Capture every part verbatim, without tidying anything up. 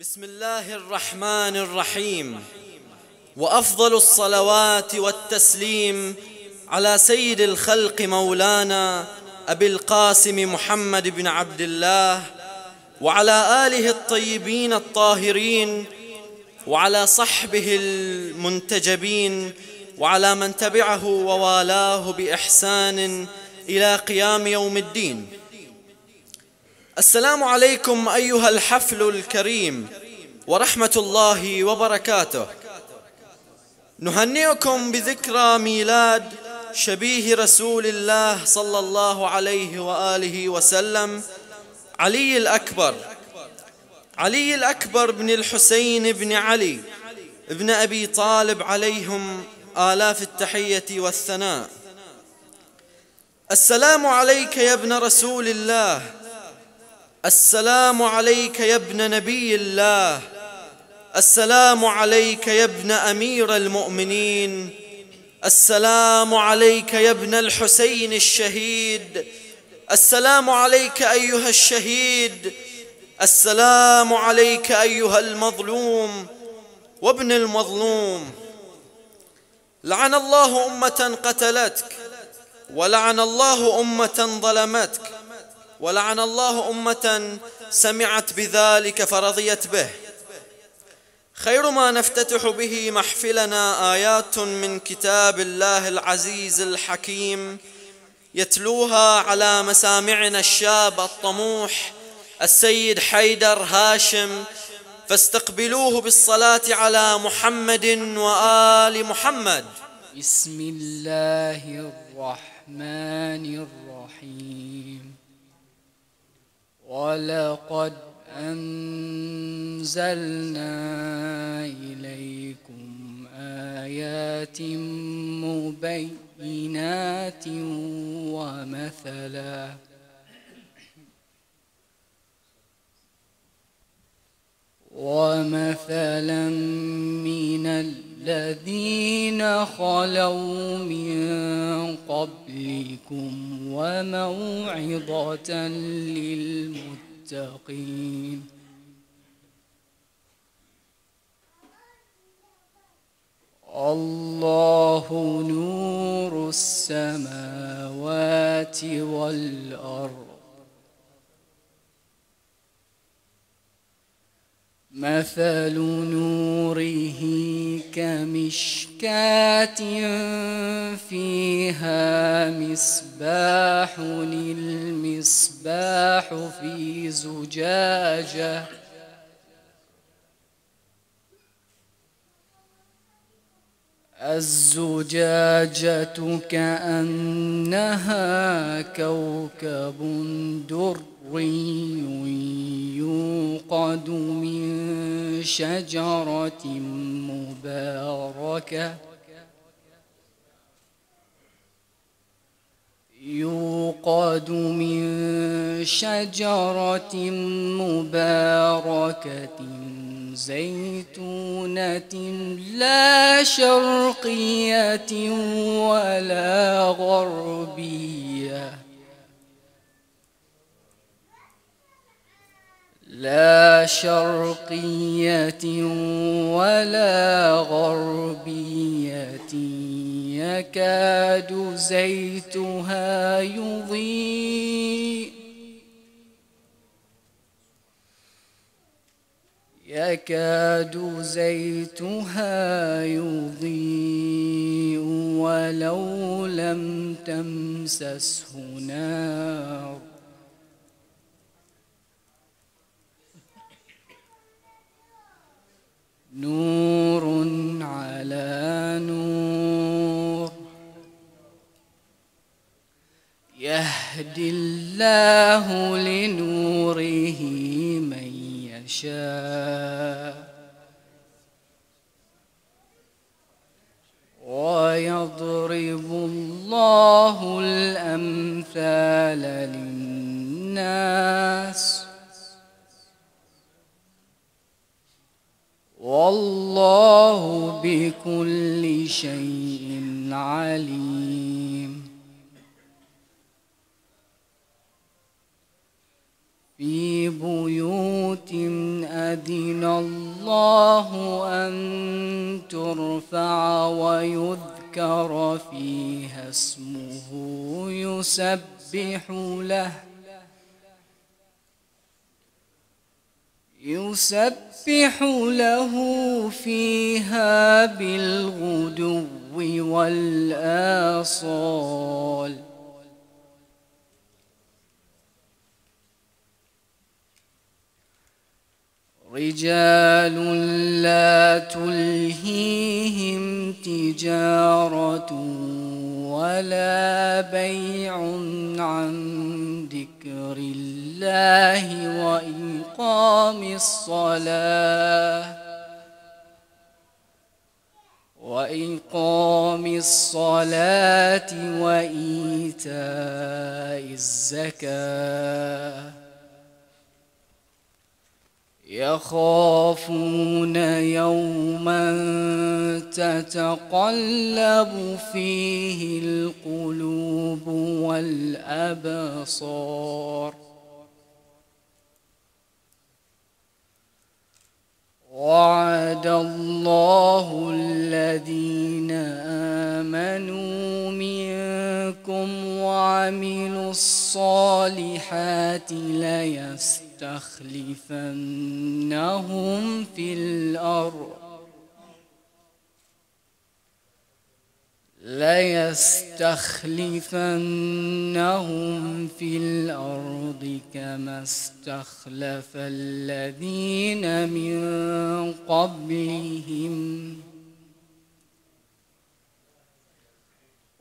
بسم الله الرحمن الرحيم. وأفضل الصلوات والتسليم على سيد الخلق مولانا أبي القاسم محمد بن عبد الله، وعلى آله الطيبين الطاهرين، وعلى صحبه المنتجبين، وعلى من تبعه ووالاه بإحسان إلى قيام يوم الدين. السلام عليكم أيها الحفل الكريم ورحمة الله وبركاته. نهنئكم بذكرى ميلاد شبيه رسول الله صلى الله عليه وآله وسلم، علي الأكبر، علي الأكبر بن الحسين بن علي بن أبي طالب، عليهم آلاف التحية والثناء. السلام عليك يا ابن رسول الله، السلام عليك يا ابن نبي الله، السلام عليك يا ابن أمير المؤمنين، السلام عليك يا ابن الحسين الشهيد، السلام عليك أيها الشهيد، السلام عليك أيها المظلوم وابن المظلوم. لعن الله أمة قتلتك، ولعن الله أمة ظلمتك، ولعن الله أمة سمعت بذلك فرضيت به. خير ما نفتتح به محفلنا آيات من كتاب الله العزيز الحكيم، يتلوها على مسامعنا الشاب الطموح السيد حيدر هاشم، فاستقبلوه بالصلاة على محمد وآل محمد. بسم الله الرحمن الرحيم. ولقد أنزلنا إليكم آيات مبينات ومثلا ومثلا من الذين خلوا من قبلكم وموعظة للمتقين. الله نور السماوات والأرض، مثل نوره كمشكاة فيها مصباح، المصباح في زجاجة، الزجاجة كأنها كوكب دري يوقد من شجرة مباركة يوقد من شجرة مباركة زيتونة لا شرقية ولا غربية لا شرقية ولا غربية يكاد زيتها يضيء يكاد زيتها يضيء ولو لم تمسسه نار نور على نور، يهدي الله لنوره من يشاء ويضرب الله الأمثال للناس والله بكل شيء عليم. في بيوت أذن أذن الله أن ترفع ويذكر فيها اسمه يسبح له يسبح له فيها بالغدو والآصال رجال لا تلهيهم تجارة ولا بيع عن ذكر الله وإقام الصلاة وإقام الصلاة وإيتاء الزكاة يخافون يوما تتقلب فيه القلوب والأبصار وعد الله الذين آمنوا منكم وعملوا الصالحات ليستخلفنهم ليستخلفنهم في الأرض ليستخلفنهم في الأرض كما استخلف الذين من قبلهم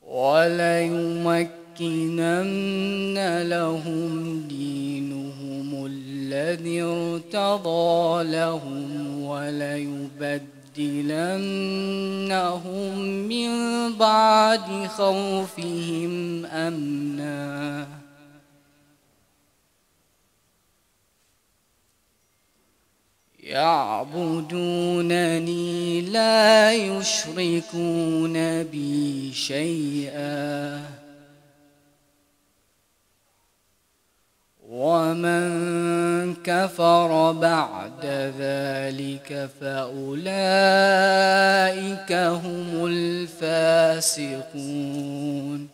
وليمكنن لهم دينهم الذي ارتضى لهم وليبدلنهم من بعد خوفهم أمنا يعبدونني لا يشركون بي شيئا ومن كفر بعد ذلك فأولئك هم الفاسقون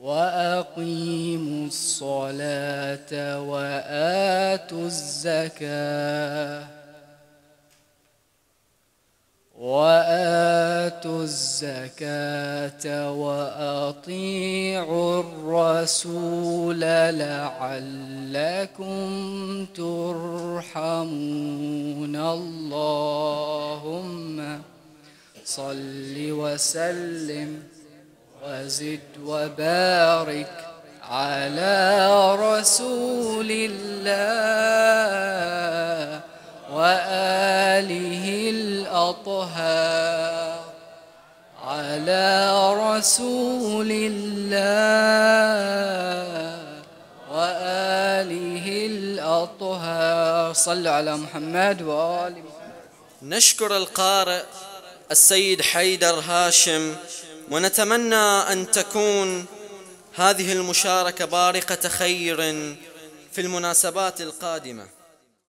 وأقيموا الصلاة وآتوا الزكاة وآتوا الزكاة وأطيعوا الرسول لعلكم ترحمون اللهم صل وسلم وزد وبارك على رسول الله وآله الأطهار على رسول الله وآله الأطهار صلوا على محمد وآل محمد. نشكر القارئ السيد حيدر هاشم ونتمنى أن تكون هذه المشاركة بارقة خير في المناسبات القادمة.